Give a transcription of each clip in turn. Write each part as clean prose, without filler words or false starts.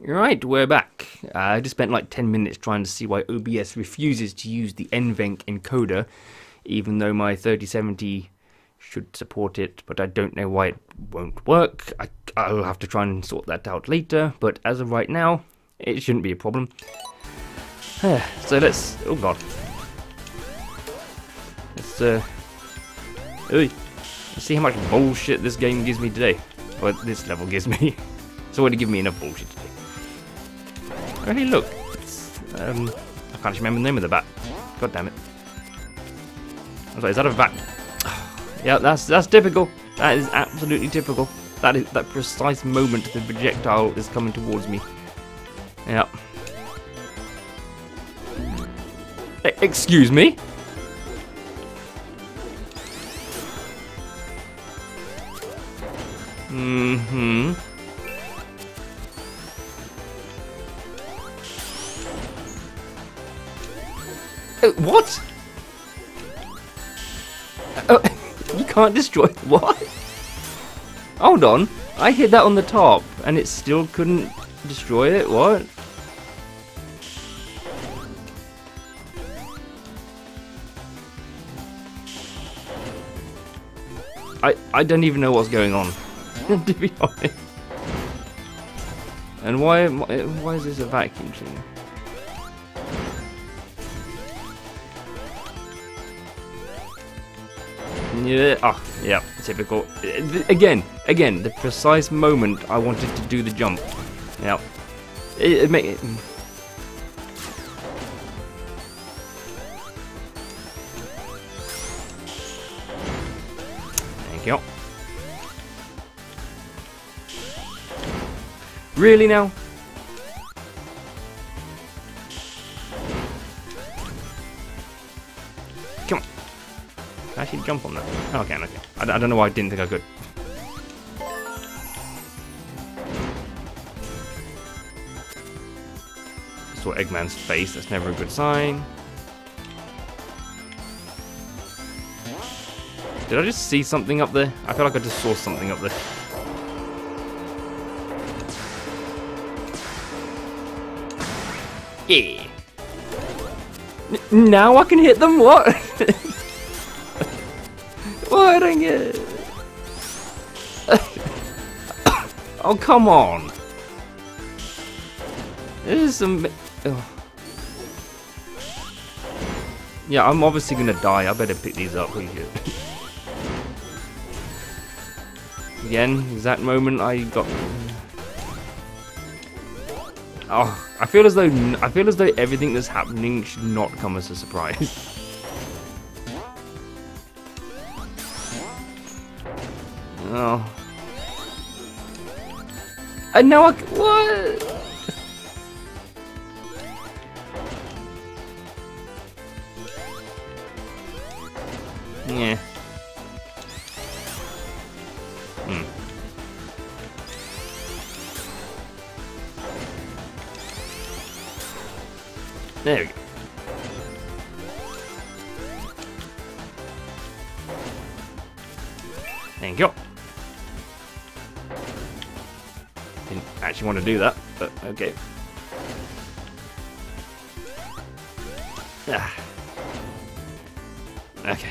Right, we're back. I just spent like 10 minutes trying to see why OBS refuses to use the NVENC encoder, even though my 3070 should support it, but I don't know why it won't work. I'll have to try and sort that out later, but as of right now, it shouldn't be a problem. So let's... oh god. Let's see how much bullshit this game gives me today. Well, this level gives me. It's already given me enough bullshit today. Oh, hey, look. It's, I can't actually remember the name of the bat. God damn it. I was like, is that a bat? Yeah, that's typical. That is absolutely typical. That is that precise moment the projectile is coming towards me. Yeah. Excuse me? Mm-hmm. What? You can't destroy... what? Hold on. I hit that on the top and it still couldn't destroy it? What? I don't even know what's going on. To be honest. And why is this a vacuum thing? Yeah, ah, oh, yeah, typical. Again, the precise moment I wanted to do the jump. Yeah, it make it. Thank you. Really now? Come on. Can I actually jump on that? Oh, okay, okay. I don't know why I didn't think I could. I saw Eggman's face, that's never a good sign. Did I just see something up there? I feel like I just saw something up there. Yeah. Now I can hit them? What? What? I don't get it. Oh, come on. This is some... oh. Yeah, I'm obviously going to die. I better pick these up. Again, exact moment I got... oh, I feel as though everything that's happening should not come as a surprise. Oh. And now what? Yeah. Hmm. There we go. Thank you. Didn't actually want to do that, but okay. Ah. Okay.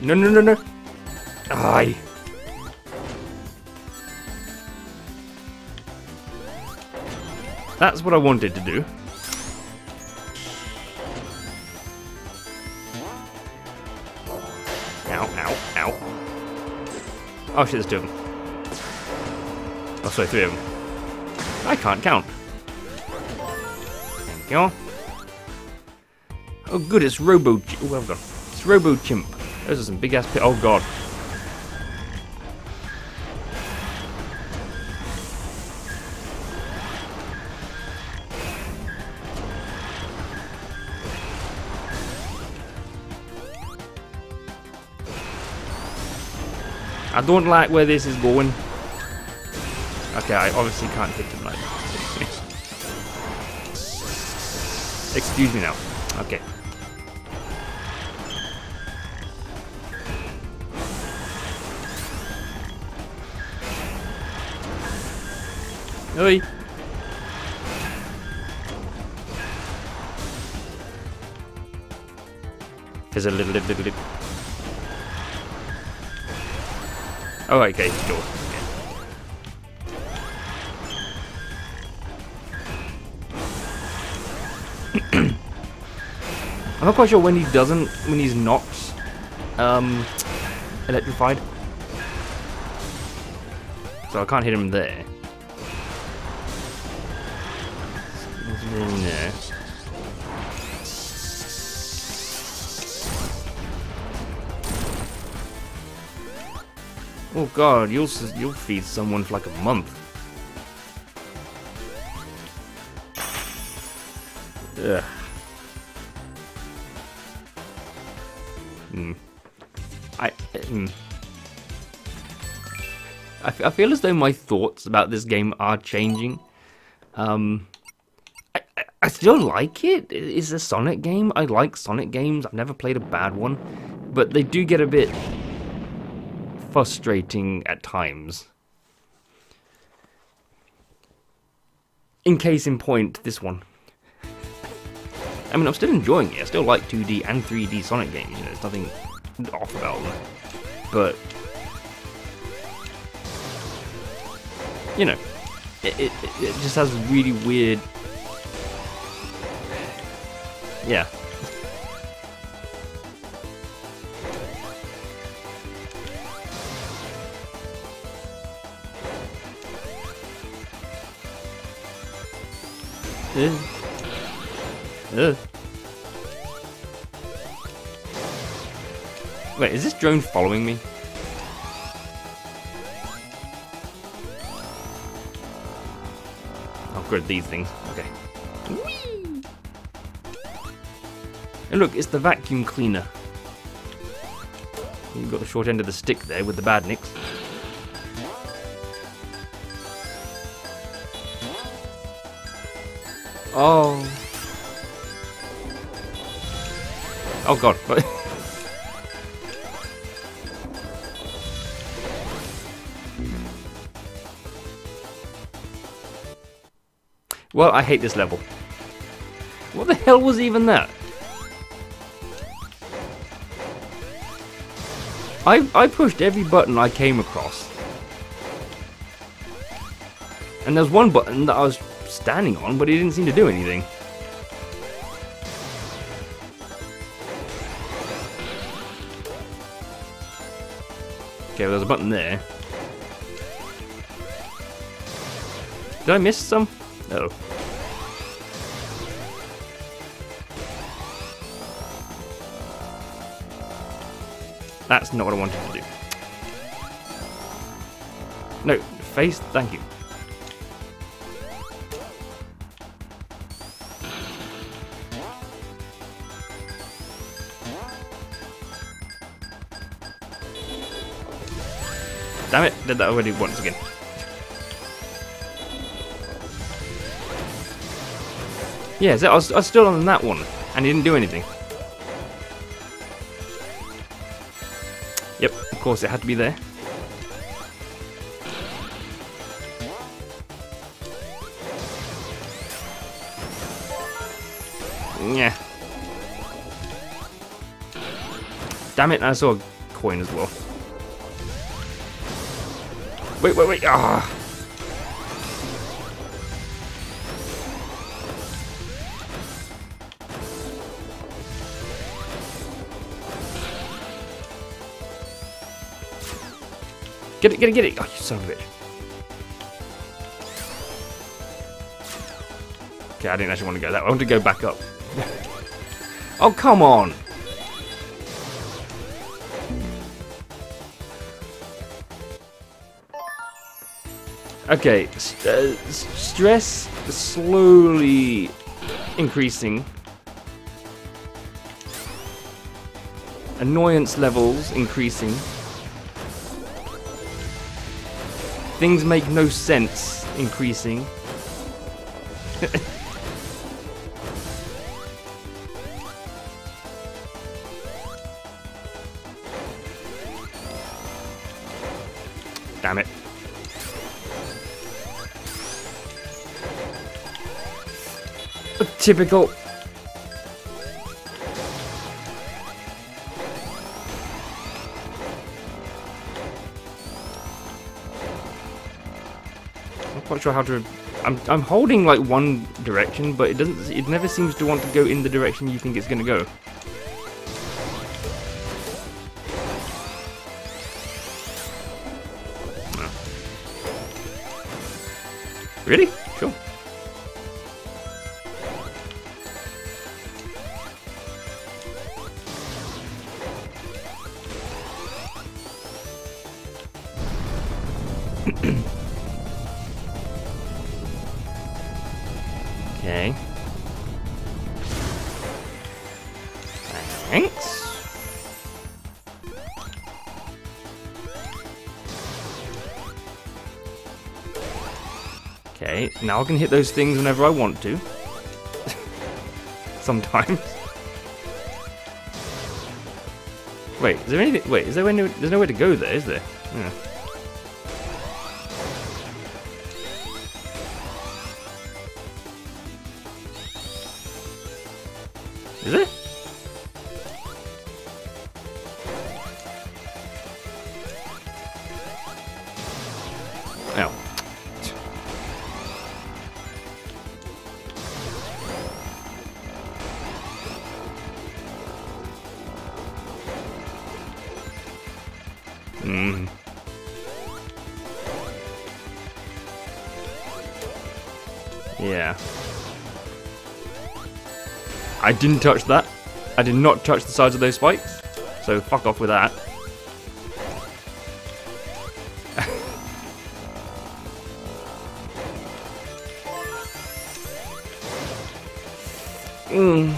No, no, no, no. Aye. That's what I wanted to do. Ow, ow, ow. Oh shit, there's two of them. Oh, sorry, three of them. I can't count. Thank you. Oh good, it's Robo Chimp. Oh, well done. It's Robo Chimp. Those are some big ass pit. Oh god. I don't like where this is going. Okay, I obviously can't hit him like that. Excuse me now. Okay. Oi. There's a little. Oh, okay, door. Yeah. I'm not quite sure when he doesn't, when he's not electrified. So I can't hit him there. No. Oh god, you'll feed someone for like a month. Ugh. I feel as though my thoughts about this game are changing. I still like it. It's a Sonic game. I like Sonic games. I've never played a bad one, but they do get a bit frustrating at times. In case in point, this one. I mean, I'm still enjoying it. I still like 2D and 3D Sonic games. You know, there's nothing off about them. But you know, it just has really weird. Yeah. Wait, is this drone following me? Oh, good, these things. Okay. Whee! And look, it's the vacuum cleaner. You've got the short end of the stick there with the bad nicks. Oh. Oh god. Well, I hate this level. What the hell was even that? I pushed every button I came across. And there's one button that I was standing on, but he didn't seem to do anything. Okay, well, there's a button there. Did I miss some? No. That's not what I wanted to do. No, face, thank you. Damn it, did that already once again. Yeah, so I was still on that one, and he didn't do anything. Yep, of course it had to be there. Yeah. Damn it, I saw a coin as well. Wait, ah! Get it! Oh, you son of a bitch. Okay, I didn't actually want to go that way. I want to go back up. Oh, come on! Okay, stress slowly increasing. Annoyance levels increasing. Things make no sense increasing. Damn it. Typical. I'm quite sure how to. I'm holding like one direction, but it doesn't. It never seems to want to go in the direction you think it's going to go. Really? Sure. Okay. Thanks. Okay, now I can hit those things whenever I want to. Sometimes. Wait, is there anything? Wait, is there any? There's nowhere to go there, is there? Yeah. Is it? Oh. Mm. Yeah. I didn't touch that. I did not touch the sides of those spikes. So fuck off with that. Mm.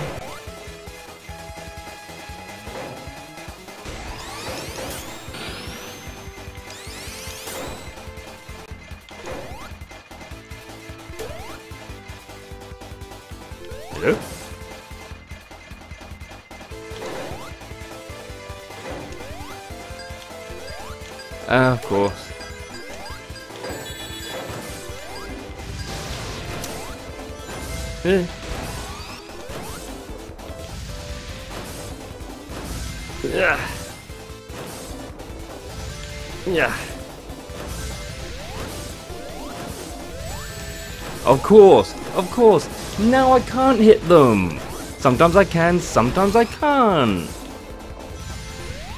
Hello? Of course. Yeah. Yeah. Of course. Of course. Now I can't hit them. Sometimes I can, sometimes I can't.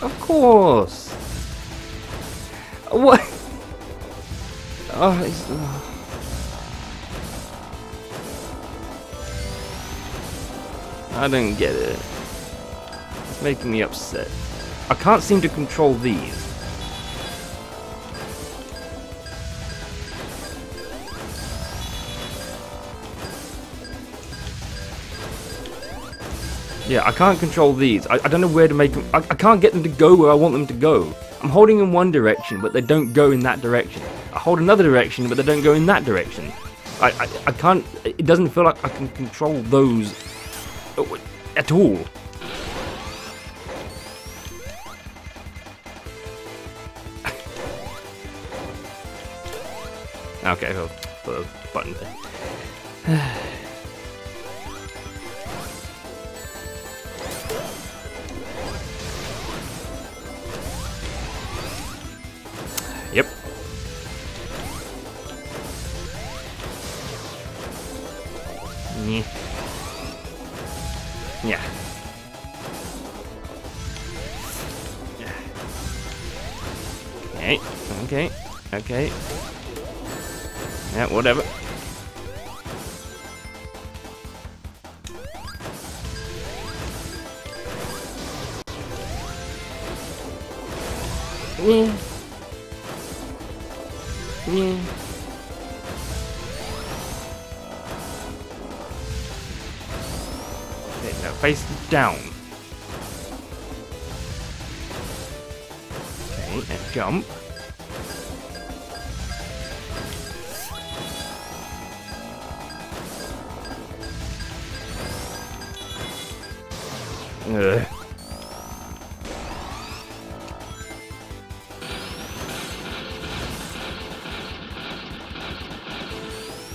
Of course. What? Oh, it's, I don't get it. It's making me upset. I can't seem to control these. Yeah, I can't control these. I don't know where to make them. I can't get them to go where I want them to go. I'm holding in one direction, but they don't go in that direction. I hold another direction, but they don't go in that direction. I can't. It doesn't feel like I can control those at all. Okay, I'll put a button there. Yep. Yeah. Yeah. Okay. Okay. Okay. Yeah. Whatever. Yeah. Yeah. Okay, now face down. Okay, and jump. Ugh.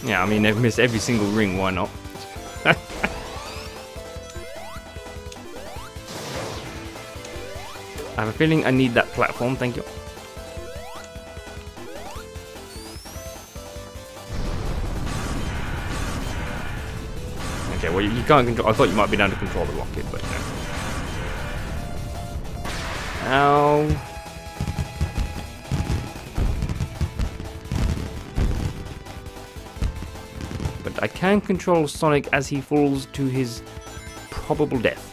Yeah, I mean, they've missed every single ring, why not? I have a feeling I need that platform, thank you. Okay, well you can't control, I thought you might be down to control the rocket, but no. Ow. But I can control Sonic as he falls to his probable death.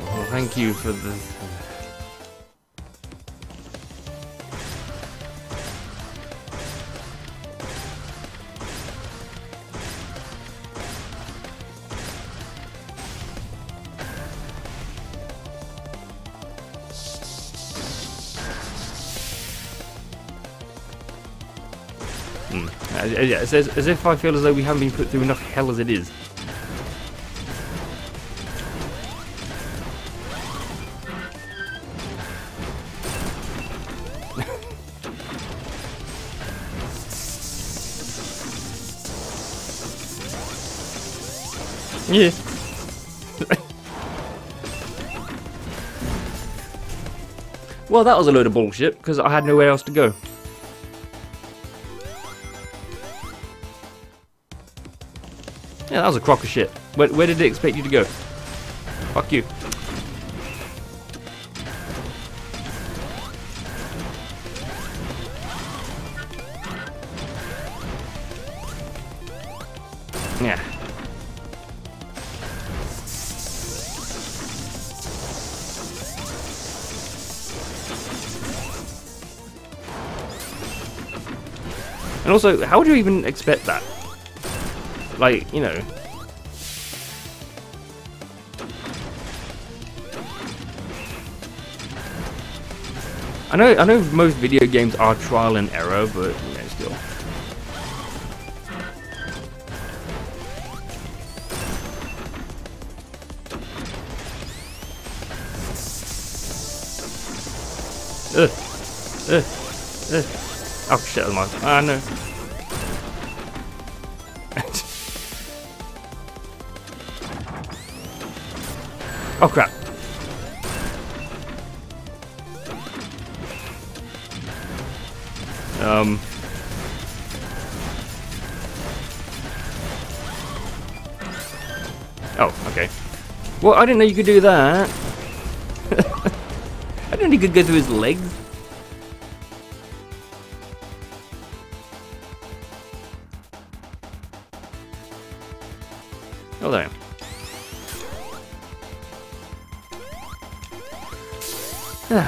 Well, thank you for the... Yeah, it's as if I feel as though we haven't been put through enough hell as it is. Yeah. Well, that was a load of bullshit because I had nowhere else to go. Yeah, that was a crock of shit. Where did it expect you to go? Fuck you. Yeah. And also, how would you even expect that? Like, you know. I know most video games are trial and error, but you know, still. Oh shit, that's mine. Ah, no. Oh crap. Oh, okay. Well, I didn't know you could do that. I didn't know you could go through his legs. Oh, there.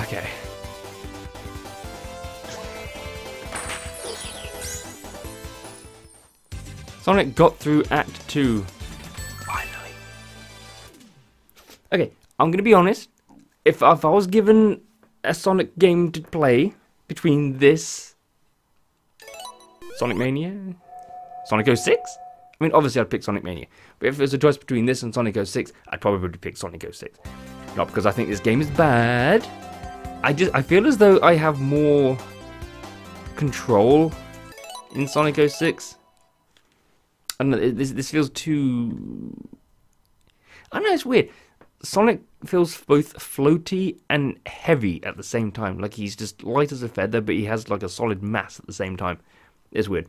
Okay. Sonic got through Act 2. Finally. Okay, I'm gonna be honest. If I was given a Sonic game to play between this... Sonic Mania? Sonic 06? I mean, obviously I'd pick Sonic Mania. But if it was a choice between this and Sonic 06, I'd probably pick Sonic 06. Not because I think this game is bad. I feel as though I have more control in Sonic 06. I don't know, this feels too... I don't know, it's weird. Sonic feels both floaty and heavy at the same time. Like he's just light as a feather, but he has like a solid mass at the same time. It's weird.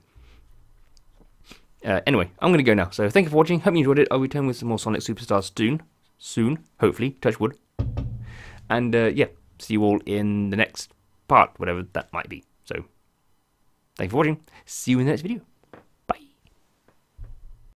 Anyway, I'm going to go now. So thank you for watching. Hope you enjoyed it. I'll return with some more Sonic Superstars soon. Soon, hopefully. Touch wood. And yeah, see you all in the next part, whatever that might be. So, thank you for watching. See you in the next video.